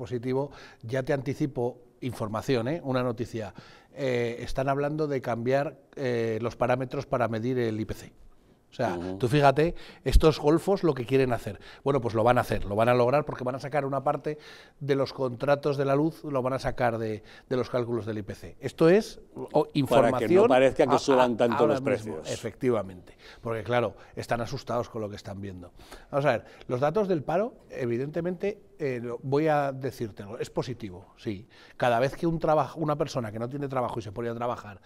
positivo, ya te anticipo información, una noticia. Están hablando de cambiar los parámetros para medir el IPC. O sea, tú fíjate, estos golfos lo que quieren hacer. Bueno, pues lo van a hacer, lo van a lograr porque van a sacar una parte de los contratos de la luz, lo van a sacar de los cálculos del IPC. Esto es información... Para que no parezca que suban tanto los precios. Efectivamente, porque claro, están asustados con lo que están viendo. Vamos a ver, los datos del paro, evidentemente, voy a decirte, es positivo, sí. Cada vez que una persona que no tiene trabajo y se pone a trabajar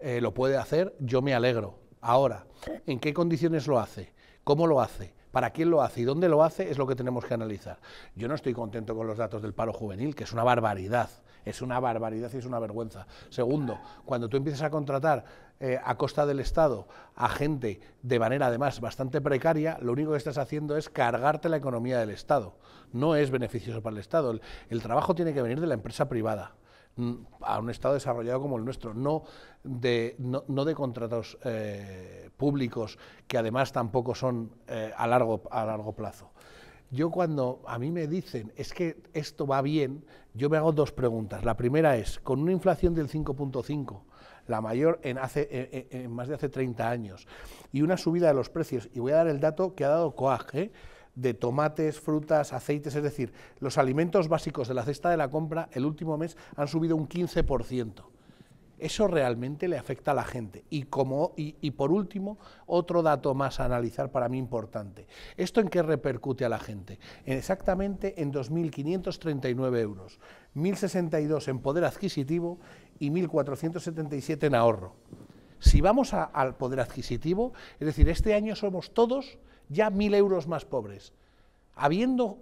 lo puede hacer, yo me alegro. Ahora, ¿en qué condiciones lo hace? ¿Cómo lo hace? ¿Para quién lo hace? ¿Y dónde lo hace? Es lo que tenemos que analizar. Yo no estoy contento con los datos del paro juvenil, que es una barbaridad. Es una barbaridad y es una vergüenza. Segundo, cuando tú empiezas a contratar a costa del Estado a gente de manera, además, bastante precaria, lo único que estás haciendo es cargarte la economía del Estado. No es beneficioso para el Estado. El trabajo tiene que venir de la empresa privada, a un Estado desarrollado como el nuestro, no de contratos públicos que además tampoco son a largo plazo. Yo cuando a mí me dicen, es que esto va bien, yo me hago dos preguntas. La primera es, con una inflación del 5,5, la mayor en más de hace 30 años, y una subida de los precios, y voy a dar el dato que ha dado COAG, de tomates, frutas, aceites, es decir, los alimentos básicos de la cesta de la compra el último mes han subido un 15%. Eso realmente le afecta a la gente. Y por último, otro dato más a analizar para mí importante. ¿Esto en qué repercute a la gente? Exactamente en 2.539 euros, 1.062 en poder adquisitivo y 1.477 en ahorro. Si vamos al poder adquisitivo, es decir, este año somos todos ya 1.000 euros más pobres, habiendo